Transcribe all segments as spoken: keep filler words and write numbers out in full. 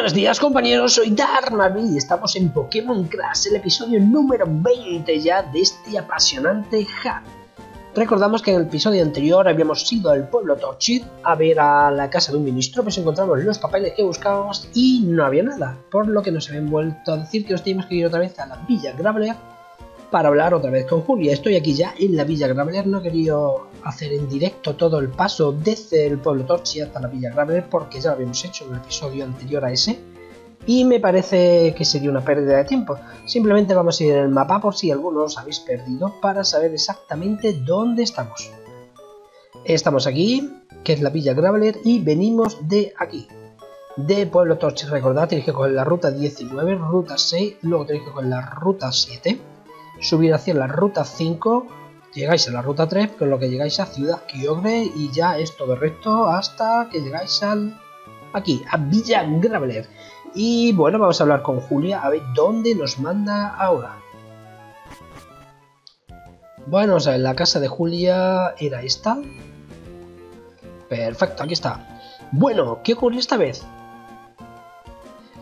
buenos días, compañeros, soy DarkMarby y estamos en Pokémon Crash, el episodio número veinte ya de este apasionante hack. Recordamos que en el episodio anterior habíamos ido al Pueblo Torchic a ver a la casa de un ministro, pues encontramos los papeles que buscábamos y no había nada, por lo que nos habían vuelto a decir que nos teníamos que ir otra vez a la Villa Graveler para hablar otra vez con Julia. Estoy aquí ya en la Villa Graveler, no he querido hacer en directo todo el paso desde el Pueblo Torchic hasta la Villa Graveler porque ya lo habíamos hecho en el episodio anterior a ese y me parece que sería una pérdida de tiempo. Simplemente vamos a ir en el mapa por si algunos os habéis perdido para saber exactamente dónde estamos. Estamos aquí, que es la Villa Graveler, y venimos de aquí, de Pueblo Torchic. Recordad, tenéis que coger la ruta diecinueve, ruta seis, luego tenéis que coger la ruta siete, subir hacia la ruta cinco, llegáis a la ruta tres, con lo que llegáis a Ciudad Quiogre y ya es todo recto hasta que llegáis al aquí, a Villa Graveler. Y bueno, vamos a hablar con Julia a ver dónde nos manda ahora. Bueno, o sea, la casa de Julia era esta. Perfecto, aquí está. Bueno, ¿qué ocurrió esta vez?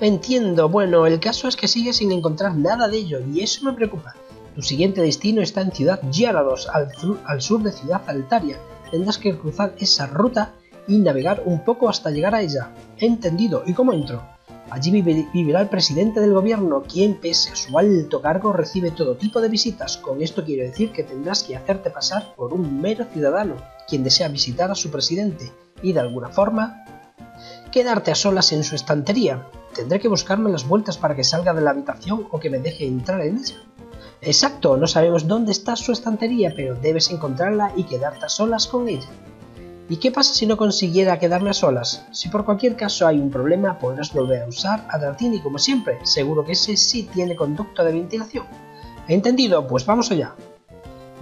Entiendo, bueno, el caso es que sigue sin encontrar nada de ello y eso me preocupa. Tu siguiente destino está en Ciudad Gyarados, al, al sur de Ciudad Altaria. Tendrás que cruzar esa ruta y navegar un poco hasta llegar a ella. Entendido. ¿Y cómo entro? Allí vive, vivirá el presidente del gobierno, quien pese a su alto cargo recibe todo tipo de visitas. Con esto quiero decir que tendrás que hacerte pasar por un mero ciudadano, quien desea visitar a su presidente y de alguna forma quedarte a solas en su estantería. Tendré que buscarme las vueltas para que salga de la habitación o que me deje entrar en ella. Exacto, no sabemos dónde está su estantería, pero debes encontrarla y quedarte a solas con ella. ¿Y qué pasa si no consiguiera quedarme a solas? Si por cualquier caso hay un problema, podrás volver a usar a Dartini como siempre. Seguro que ese sí tiene conducto de ventilación. ¿Entendido? Pues vamos allá.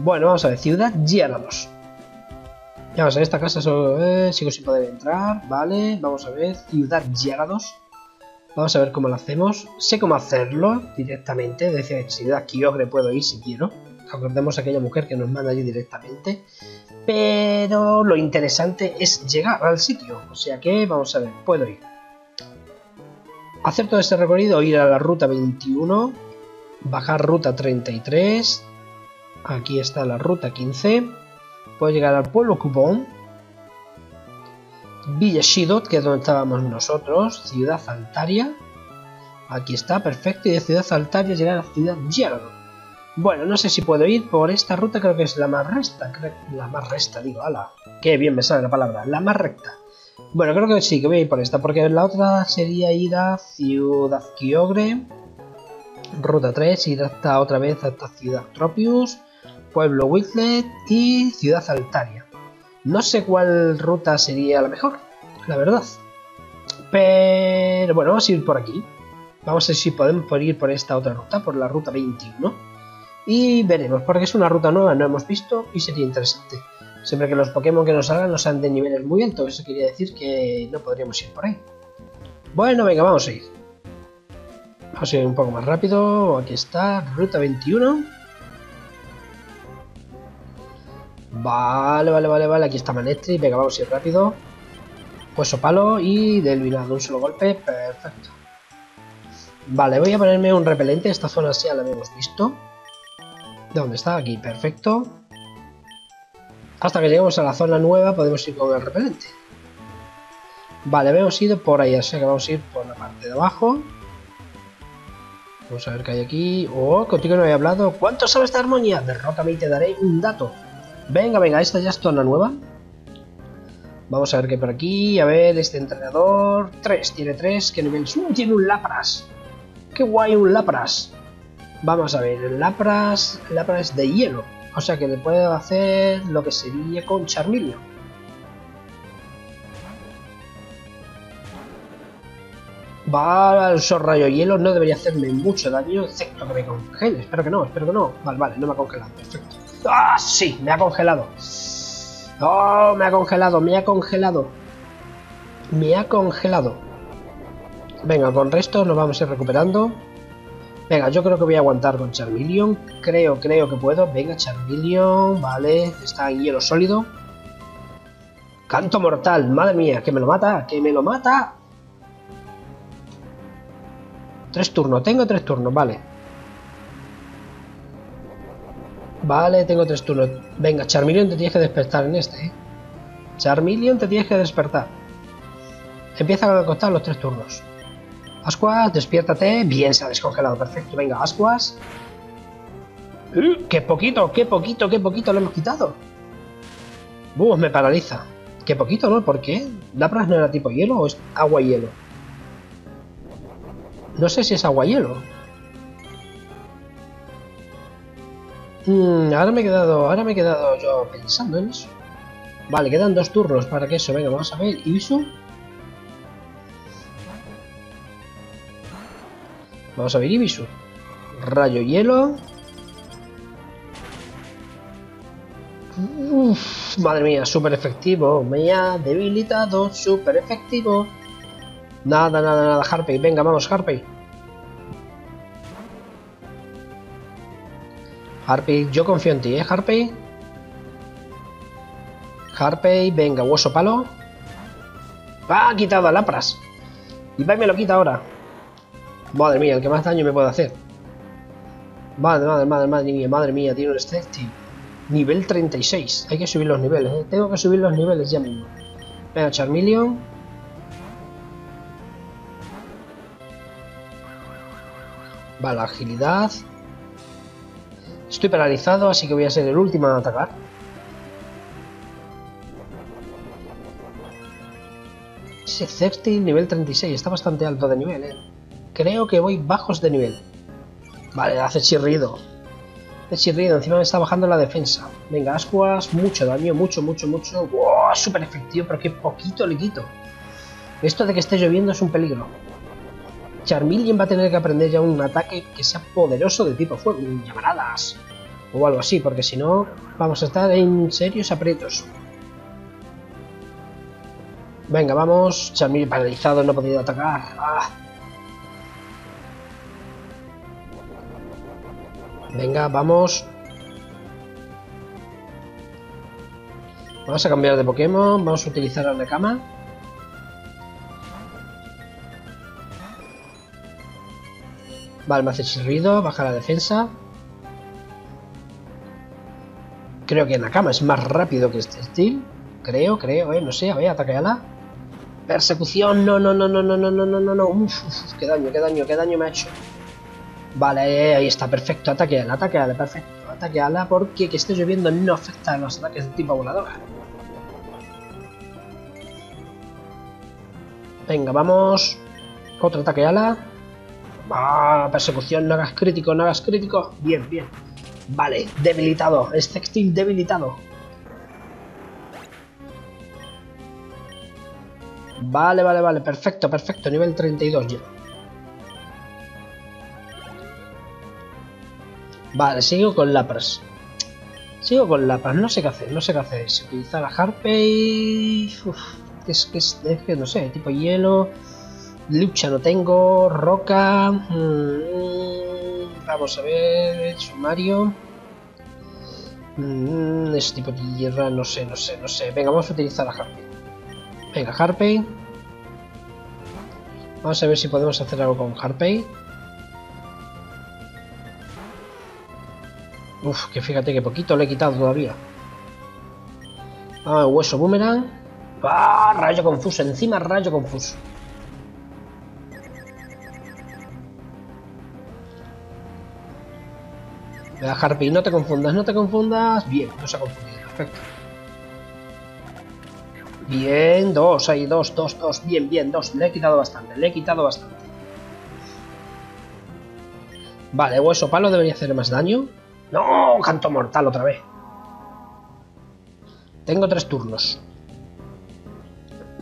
Bueno, vamos a ver, Ciudad Gyarados. Vamos a ver, esta casa solo, eh, sigo sin poder entrar, vale. Vamos a ver, Ciudad Gyarados. Vamos a ver cómo lo hacemos. Sé cómo hacerlo directamente. Desde Ciudad Quiogre puedo ir si quiero. Acordemos a aquella mujer que nos manda allí directamente. Pero lo interesante es llegar al sitio. O sea que, vamos a ver, puedo ir. Hacer todo este recorrido, ir a la ruta veintiuno. Bajar ruta treinta y tres. Aquí está la ruta quince. Puedo llegar al pueblo Cupón. Villa Shidot, que es donde estábamos nosotros, Ciudad Altaria, aquí está, perfecto, y de Ciudad Altaria llegar a Ciudad Gyarados. Bueno, no sé si puedo ir por esta ruta, creo que es la más recta, la más recta, digo, ala, qué bien me sale la palabra, la más recta. Bueno, creo que sí, que voy a ir por esta, porque la otra sería ir a Ciudad Quiogre, ruta tres, ir hasta otra vez hasta Ciudad Tropius, Pueblo Huitlet y Ciudad Altaria. No sé cuál ruta sería la mejor, la verdad. Pero bueno, vamos a ir por aquí. Vamos a ver si podemos ir por esta otra ruta, por la ruta veintiuno. Y veremos, porque es una ruta nueva, no hemos visto y sería interesante. Siempre que los Pokémon que nos salgan no sean de niveles muy altos, eso quería decir que no podríamos ir por ahí. Bueno, venga, vamos a ir. Vamos a ir un poco más rápido. Aquí está, ruta veintiuno. Vale, vale, vale, vale, aquí está Manestri, venga, vamos a ir rápido. Hueso palo y delvinado de un solo golpe, perfecto. Vale, voy a ponerme un repelente, esta zona ya la habíamos visto. ¿De dónde está? Aquí, perfecto. Hasta que lleguemos a la zona nueva podemos ir con el repelente. Vale, hemos ido por ahí, así que vamos a ir por la parte de abajo. Vamos a ver qué hay aquí. Oh, contigo no he hablado. ¿Cuánto sabe esta armonía? Derrótame y te daré un dato. Venga, venga, esta ya es zona nueva. Vamos a ver qué por aquí. A ver, este entrenador. tres, tiene tres. ¿Qué nivel? ¡Uh! Tiene un Lapras. ¡Qué guay un Lapras! Vamos a ver, el Lapras. El Lapras es de hielo. O sea que le puedo hacer lo que sería con Charmillo. Va al sorrayo hielo. No debería hacerme mucho daño, excepto que me congele. Espero que no, espero que no. Vale, vale, no me ha congelado. Perfecto. ¡Ah, sí! Me ha congelado. ¡Oh, me ha congelado! Me ha congelado. Me ha congelado. Venga, con resto nos vamos a ir recuperando. Venga, yo creo que voy a aguantar con Charmeleon. Creo, creo que puedo. Venga, Charmeleon. Vale, está en hielo sólido. Canto mortal. Madre mía, que me lo mata. Que me lo mata. Tres turnos, tengo tres turnos, vale. Vale, tengo tres turnos. Venga, Charmeleon, te tienes que despertar en este, ¿eh? Charmeleon, te tienes que despertar. Empiezan a contar los tres turnos. Asquas, despiértate. Bien, se ha descongelado, perfecto. Venga, Asquas. Uh, ¡Qué poquito, qué poquito, qué poquito lo hemos quitado! ¡Buf, me paraliza! ¡Qué poquito, no! ¿Por qué? ¿Lapras no era tipo hielo o es agua-hielo? No sé si es agua-hielo. Mm, ahora me he quedado, ahora me he quedado yo pensando en eso. Vale, quedan dos turnos para que eso. Venga, vamos a ver. Ibisu. Vamos a ver Ibisu. Rayo hielo. Uf, madre mía, súper efectivo. Me ha debilitado, súper efectivo. Nada, nada, nada, Harpy. Venga, vamos, Harpy. Harpy, yo confío en ti, ¿eh, Harpy? Harpy, venga, hueso palo. ¡Ah, ha quitado a Lapras! Y va y me lo quita ahora. Madre mía, el que más daño me puede hacer. Madre, madre, madre, madre mía, madre mía, tiene un Celestial. Nivel treinta y seis. Hay que subir los niveles, ¿eh? Tengo que subir los niveles ya mismo. Venga, Charmeleon. Vale, agilidad. Estoy paralizado, así que voy a ser el último en atacar. Ese Celestial nivel treinta y seis. Está bastante alto de nivel, ¿eh? Creo que voy bajos de nivel. Vale, hace chirrido. Hace chirrido, encima me está bajando la defensa. Venga, Asquas, mucho daño, mucho, mucho, mucho. ¡Wow! Súper efectivo, pero qué poquito le quito. Esto de que esté lloviendo es un peligro. Charmeleon va a tener que aprender ya un ataque que sea poderoso de tipo fuego. Llamaradas. O algo así, porque si no, vamos a estar en serios aprietos. Venga, vamos. Charmeleon paralizado, no ha podido atacar. ¡Ah! Venga, vamos. Vamos a cambiar de Pokémon. Vamos a utilizar a Nakama. Vale, me hace chirrido. Baja la defensa. Creo que Nakama es más rápido que este Steel. Creo, creo, eh. No sé, a ver, ataqueala. Persecución. No, no, no, no, no, no, no, no, no. Uf, uf, qué daño, qué daño, qué daño me ha hecho. Vale, ahí está, perfecto, ataqueala, ataqueala, perfecto, ataqueala, porque que esté lloviendo no afecta a los ataques de tipo voladora. Venga, vamos, otro ataqueala. Ah, persecución, no hagas crítico, no hagas crítico, bien, bien. Vale, debilitado, Zectil debilitado. Vale, vale, vale, perfecto, perfecto, nivel treinta y dos ya. Vale, sigo con Lapras. Sigo con Lapras, no sé qué hacer, no sé qué hacer. Si utilizar a Harpy. Uf, es que es, es que no sé, tipo hielo. Lucha no tengo. Roca. Mm, vamos a ver. Sumario. Mm, es tipo tierra, no sé, no sé, no sé. Venga, vamos a utilizar a Harpy. Venga, Harpy. Vamos a ver si podemos hacer algo con Harpy. Uf, que fíjate que poquito le he quitado todavía. Ah, hueso boomerang. Ah, rayo confuso, encima rayo confuso. Venga, Harpy, no te confundas, no te confundas. Bien, no se ha confundido, perfecto. Bien, dos, ahí, dos, dos, dos. Bien, bien, dos, le he quitado bastante, le he quitado bastante. Vale, hueso palo debería hacer más daño. ¡No! Canto mortal otra vez. Tengo tres turnos.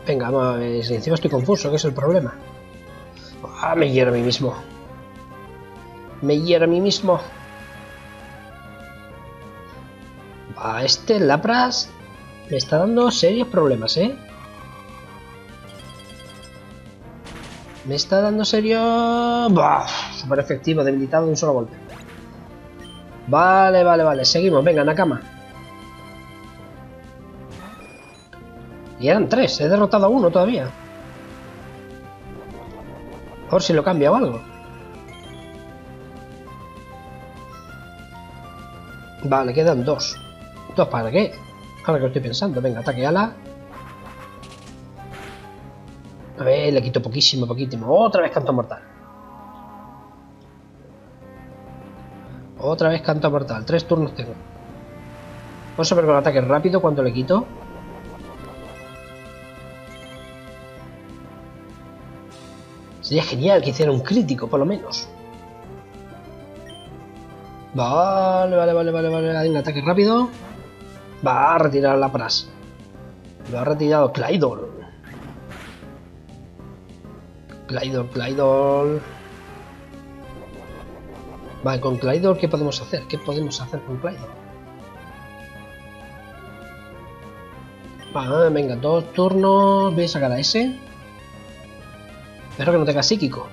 Venga, vamos a ver. Si encima estoy confuso, ¿qué es el problema? Ah, me hiero a mí mismo. Me hiero a mí mismo. A este Lapras me está dando serios problemas, ¿eh? Me está dando serio... ¡Bah! Súper efectivo, debilitado de un solo golpe. Vale, vale, vale, seguimos, venga, Nakama. Y eran tres, he derrotado a uno todavía. Por si lo cambia o algo. Vale, quedan dos. ¿Dos para qué? Ahora que lo estoy pensando. Venga, ataque ala. A ver, le quito poquísimo, poquísimo. Otra vez canto mortal. Otra vez canto mortal. Tres turnos tengo. Vamos a ver con ataque rápido cuando le quito. Sería genial que hiciera un crítico, por lo menos. Vale, vale, vale, vale, vale. Hay un ataque rápido. Va a retirar la Pras. Lo ha retirado Claydol. Claydol, Claydol. Vale, con Claydol, ¿qué podemos hacer? ¿Qué podemos hacer con Claydol? Vale, venga, dos turnos. Voy a sacar a ese. Espero que no tenga psíquico.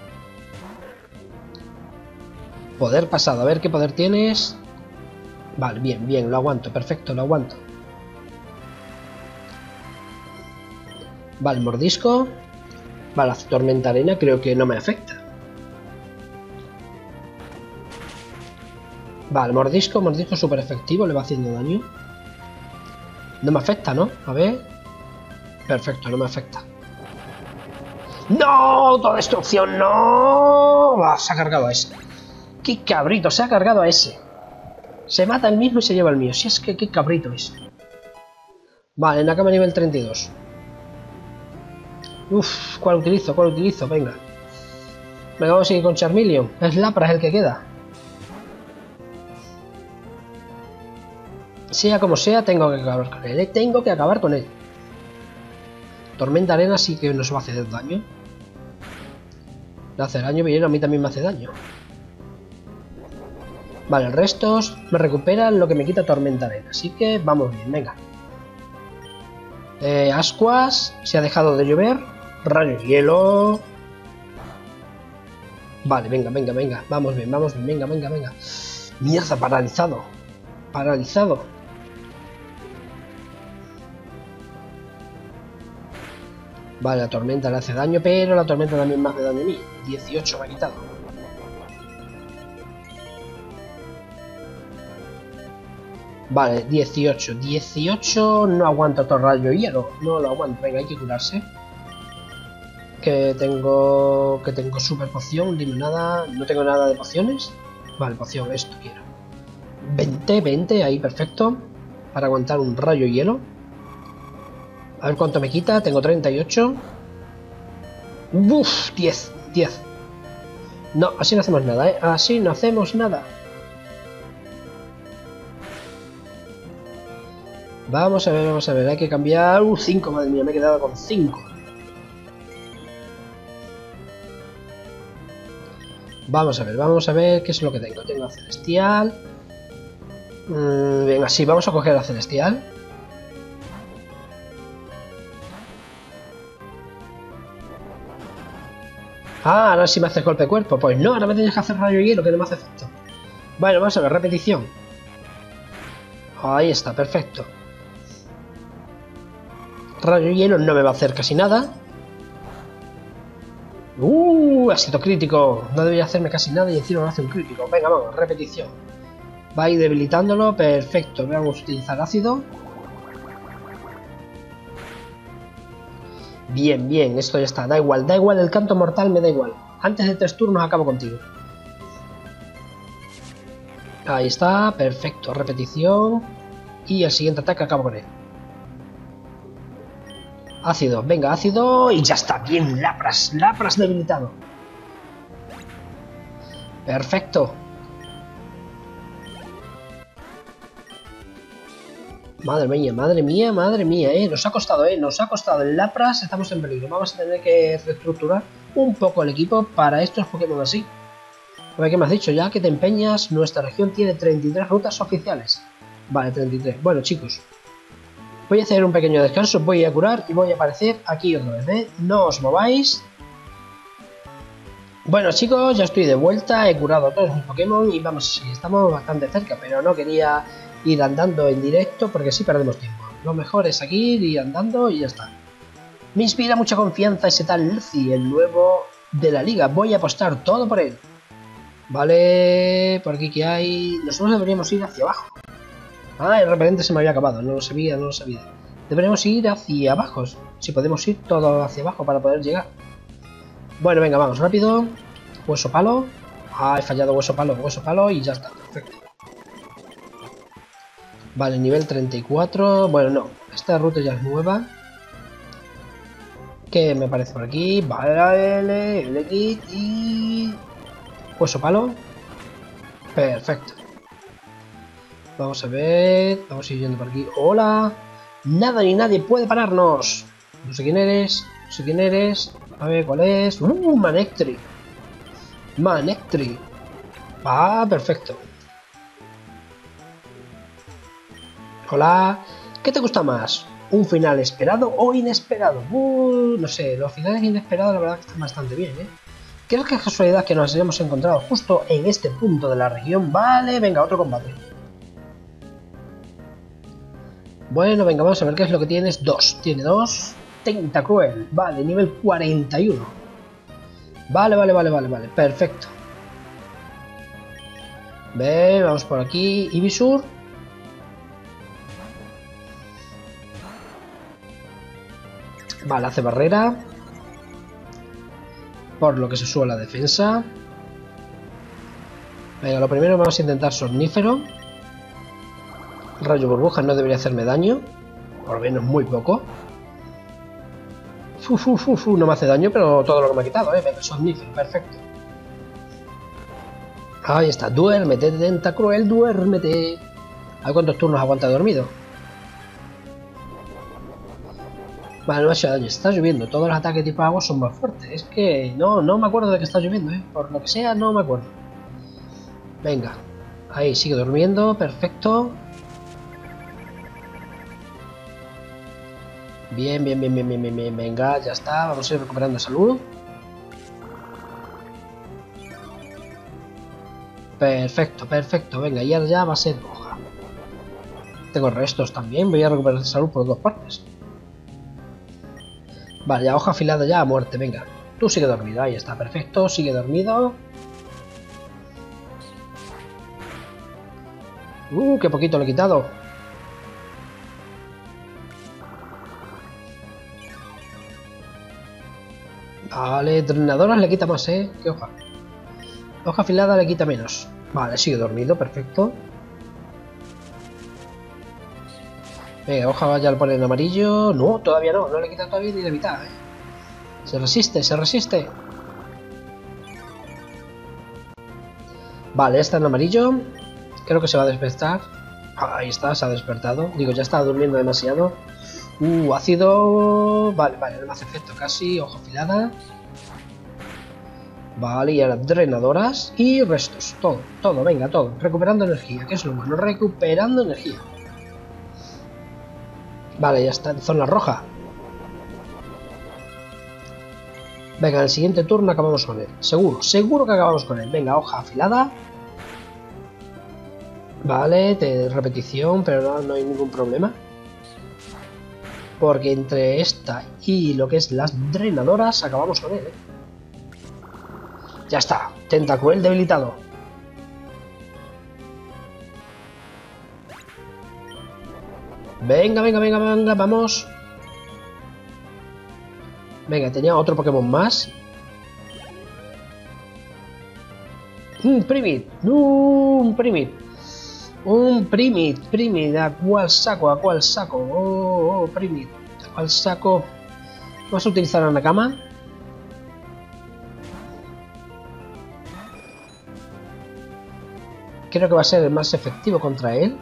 Poder pasado, a ver qué poder tienes. Vale, bien, bien, lo aguanto, perfecto, lo aguanto. Vale, mordisco. Vale, tormenta arena creo que no me afecta. Vale, mordisco, mordisco súper efectivo, le va haciendo daño. No me afecta, ¿no? A ver. Perfecto, no me afecta. ¡No! ¡Autodestrucción! ¡No! Va, se ha cargado a ese. ¡Qué cabrito! Se ha cargado a ese. Se mata el mismo y se lleva el mío. Si es que qué cabrito es. Vale, Nakama nivel treinta y dos. Uff, ¿cuál utilizo? ¿Cuál utilizo? Venga. Venga, vamos a seguir con Charmeleon. Es Lapras el que queda. Sea como sea, tengo que acabar con él. ¿eh? Tengo que acabar con él. Tormenta arena sí que nos va a hacer daño. Le hace daño, pero a mí también me hace daño. Vale, restos me recuperan lo que me quita tormenta arena. Así que vamos bien, venga. Eh, Asquas, se ha dejado de llover. Rayo de hielo. Vale, venga, venga, venga. Vamos bien, vamos bien, venga, venga, venga. Mierda, paralizado. Paralizado. Vale, la tormenta le hace daño, pero la tormenta también me hace daño a mí. dieciocho me ha quitado. Vale, dieciocho. dieciocho no aguanta todo rayo hielo. No lo aguanto. Venga, hay que curarse. Que tengo... Que tengo super poción, limonada... No tengo nada de pociones. Vale, poción, esto quiero. veinte, veinte, ahí perfecto. Para aguantar un rayo hielo. A ver cuánto me quita, tengo treinta y ocho. ¡Buf! diez, diez. No, así no hacemos nada, ¿eh? Así no hacemos nada. Vamos a ver, vamos a ver, hay que cambiar... ¡Uh! cinco, madre mía, me he quedado con cinco. Vamos a ver, vamos a ver qué es lo que tengo. Tengo a Celestial. Mm, venga, sí, vamos a coger a Celestial. Ah, ahora sí me haces golpe de cuerpo. Pues no, ahora me tienes que hacer rayo de hielo, que no me hace efecto. Bueno, vamos a ver, repetición. Ahí está, perfecto. Rayo de hielo no me va a hacer casi nada. Uh, ha sido crítico. No debería hacerme casi nada y encima me hace un crítico. Venga, vamos, repetición. Va a ir debilitándolo, perfecto. Vamos a utilizar ácido. Bien, bien, esto ya está, da igual, da igual, el canto mortal me da igual. Antes de tres turnos acabo contigo. Ahí está, perfecto, repetición. Y el siguiente ataque acabo con él. Ácido, venga, ácido, y ya está, bien, Lapras, Lapras debilitado. Perfecto. Madre mía, madre mía, madre mía, eh. Nos ha costado, eh. Nos ha costado el Lapras, estamos en peligro. Vamos a tener que reestructurar un poco el equipo para estos Pokémon así. A ver, ¿qué me has dicho? Ya que te empeñas, nuestra región tiene treinta y tres rutas oficiales. Vale, treinta y tres. Bueno, chicos, voy a hacer un pequeño descanso, voy a curar y voy a aparecer aquí otra vez, eh. No os mováis. Bueno, chicos, ya estoy de vuelta. He curado a todos mis Pokémon y vamos, estamos bastante cerca, pero no quería... ir andando en directo porque si perdemos tiempo. Lo mejor es aquí, ir andando y ya está. Me inspira mucha confianza ese tal Lucy, el nuevo de la liga. Voy a apostar todo por él. Vale, por aquí que hay... Nosotros deberíamos ir hacia abajo. Ah, el repelente se me había acabado, no lo sabía, no lo sabía. Deberemos ir hacia abajo, si podemos ir todo hacia abajo para poder llegar. Bueno, venga, vamos, rápido. Hueso palo. Ah, he fallado hueso palo, hueso palo y ya está, perfecto. Vale, nivel treinta y cuatro. Bueno, no, esta ruta ya es nueva. ¿Qué me parece por aquí? Vale, L, L kit y... hueso palo. Perfecto. Vamos a ver... vamos a ir yendo por aquí. ¡Hola! Nada ni nadie puede pararnos. No sé quién eres. No sé quién eres. A ver cuál es. ¡Uh! Manestri. Manestri. Ah, perfecto. Hola. ¿Qué te gusta más? ¿Un final esperado o inesperado? Uh, no sé, los finales inesperados la verdad que están bastante bien, ¿eh? Creo que es casualidad que nos hayamos encontrado justo en este punto de la región. Vale, venga, otro combate. Bueno, venga, vamos a ver qué es lo que tienes. Dos, tiene dos. Tentacruel, vale, nivel cuarenta y uno. Vale, vale, vale, vale, vale, perfecto. Ve, vamos por aquí. Ivysaur. Vale, hace barrera. Por lo que se sube la defensa. Venga, lo primero vamos a intentar somnífero. Rayo burbuja no debería hacerme daño. Por lo menos muy poco. Fu, fu, fu, fu. No me hace daño, pero todo lo que me ha quitado, eh. Venga, somnífero, perfecto. Ahí está. Duérmete, Tentacruel, duérmete. ¿A cuántos turnos aguanta dormido? Vale, no ha hecho daño, está lloviendo, todos los ataques tipo agua son más fuertes, es que no, no me acuerdo de que está lloviendo, ¿eh? Por lo que sea, no me acuerdo. Venga, ahí sigue durmiendo, perfecto. Bien, bien, bien, bien, bien, bien, bien, venga, ya está, vamos a ir recuperando salud. Perfecto, perfecto, venga, y ahora ya va a ser hoja. Tengo restos también, voy a recuperar salud por dos partes. Vale, ya hoja afilada ya a muerte, venga. Tú sigue dormido, ahí está, perfecto, sigue dormido. Uh, qué poquito lo he quitado. Vale, drenadoras le quita más, ¿eh? ¿Qué hoja? Hoja afilada le quita menos. Vale, sigue dormido, perfecto. Venga, hoja ya lo pone en amarillo. No, todavía no, no le quita todavía ni la mitad, ¿eh? Se resiste, se resiste. Vale, está en amarillo. Creo que se va a despertar. Ahí está, se ha despertado. Digo, ya estaba durmiendo demasiado. Uh, ácido. Vale, vale, no me hace efecto casi. Hoja afilada. Vale, y ahora drenadoras y restos. Todo, todo, venga, todo. Recuperando energía, que es lo bueno. Recuperando energía. Vale, ya está en zona roja. Venga, en el siguiente turno acabamos con él. Seguro, seguro que acabamos con él. Venga, hoja afilada. Vale, te, repetición, pero no, no hay ningún problema. Porque entre esta y lo que es las drenadoras acabamos con él, ¿eh? Ya está, Tentacruel debilitado. Venga, venga, venga, venga, vamos. Venga, tenía otro Pokémon más. Un Primit, un Primit. Un Primit, Primit, ¿a cuál saco? ¿A cuál saco? Oh, oh, Primit, ¿a cuál saco? Vamos a utilizar a Nakama. Creo que va a ser el más efectivo contra él.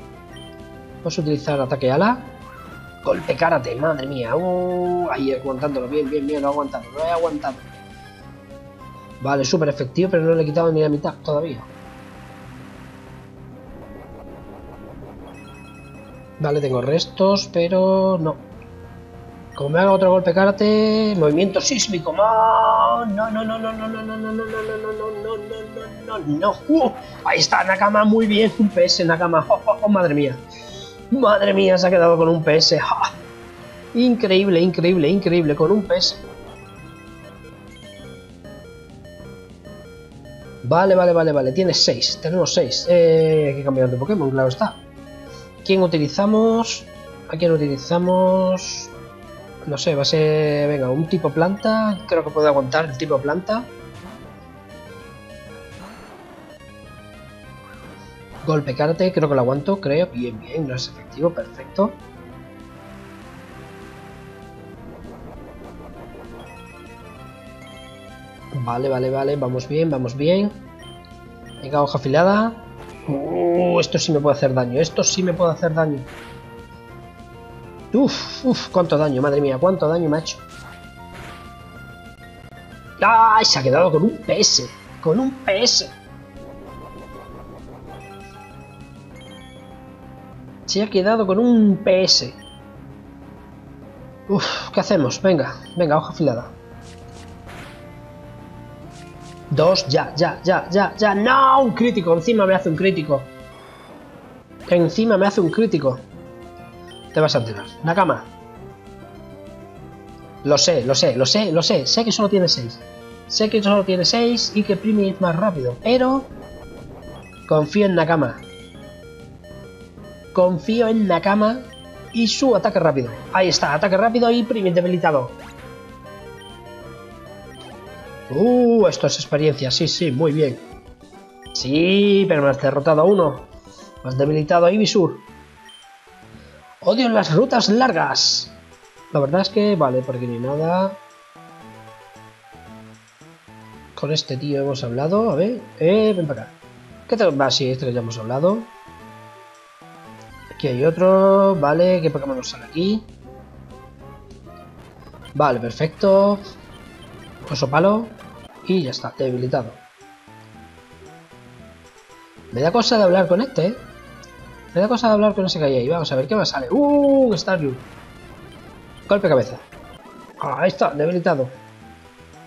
Vamos a utilizar ataque ala. Golpe karate, madre mía. Uh, ahí aguantándolo, bien, bien, bien. Lo he aguantado, lo he aguantado. Vale, súper efectivo, pero no le he quitado ni la mitad todavía. Vale, tengo restos, pero no. Como me haga otro golpe karate. Movimiento sísmico. No, no, no, no, no, no, no, no, no, no, no, no, no, no, no, no. Ahí está, Nakama, muy bien. Un P S, Nakama. Madre mía. Madre mía, se ha quedado con un P S. ¡Ja! Increíble, increíble, increíble. Con un P S. Vale, vale, vale, vale. Tienes seis. Tenemos seis. Eh, hay que cambiar de Pokémon, claro está. ¿Quién utilizamos? ¿A quién utilizamos? No sé, va a ser... Venga, un tipo planta. Creo que puedo aguantar el tipo planta. Golpe karate, creo que lo aguanto, creo. Bien, bien, no es efectivo, perfecto. Vale, vale, vale, vamos bien, vamos bien. Venga, hoja afilada. Uh, esto sí me puede hacer daño, esto sí me puede hacer daño. Uf, uf, cuánto daño, madre mía, cuánto daño me ha hecho. ¡Ay! Se ha quedado con un P S, con un P S. Se ha quedado con un P S. Uf, ¿qué hacemos? Venga, venga, hoja afilada. Dos, ya, ya, ya, ya, ya. ¡No! Un crítico, encima me hace un crítico. Encima me hace un crítico. Te vas a enterar. Nakama. Lo sé, lo sé, lo sé, lo sé. Sé que solo tiene seis. Sé que solo tiene seis y que Primit es más rápido. Pero... confío en Nakama. Confío en Nakama y su ataque rápido. Ahí está, ataque rápido y Primit debilitado. Uh, esto es experiencia, sí, sí, muy bien. Sí, pero me has derrotado a uno. Me has debilitado a Ibisu. Odio las rutas largas. La verdad es que, vale, porque ni nada. Con este tío hemos hablado, a ver. Eh, ven para acá. ¿Qué te va? Ah, sí, este ya hemos hablado. Aquí hay otro, vale, ¿qué Pokémon nos sale aquí? Vale, perfecto. Oso palo. Y ya está, debilitado. Me da cosa de hablar con este, ¿eh? Me da cosa de hablar con ese que hay ahí. Vamos a ver qué más sale. ¡Uh! Staryu. Golpe cabeza. Ahí está, debilitado.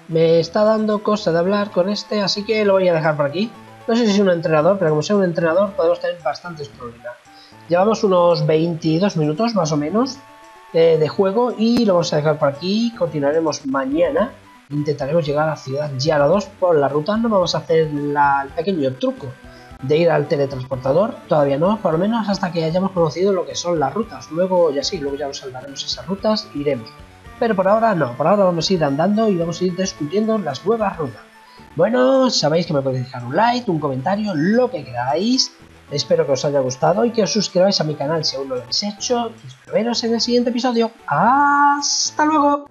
Me está dando cosa de hablar con este, así que lo voy a dejar por aquí. No sé si es un entrenador, pero como sea un entrenador podemos tener bastantes problemas. Llevamos unos veintidós minutos, más o menos, de, de juego y lo vamos a dejar por aquí. Continuaremos mañana. Intentaremos llegar a Ciudad Gyarados por la ruta. No vamos a hacer la, el pequeño truco de ir al teletransportador. Todavía no, por lo menos hasta que hayamos conocido lo que son las rutas. Luego ya sí, luego ya nos salvaremos esas rutas e iremos. Pero por ahora no, por ahora vamos a ir andando y vamos a ir descubriendo las nuevas rutas. Bueno, sabéis que me podéis dejar un like, un comentario, lo que queráis. Espero que os haya gustado y que os suscribáis a mi canal si aún no lo habéis hecho. Y espero veros en el siguiente episodio. ¡Hasta luego!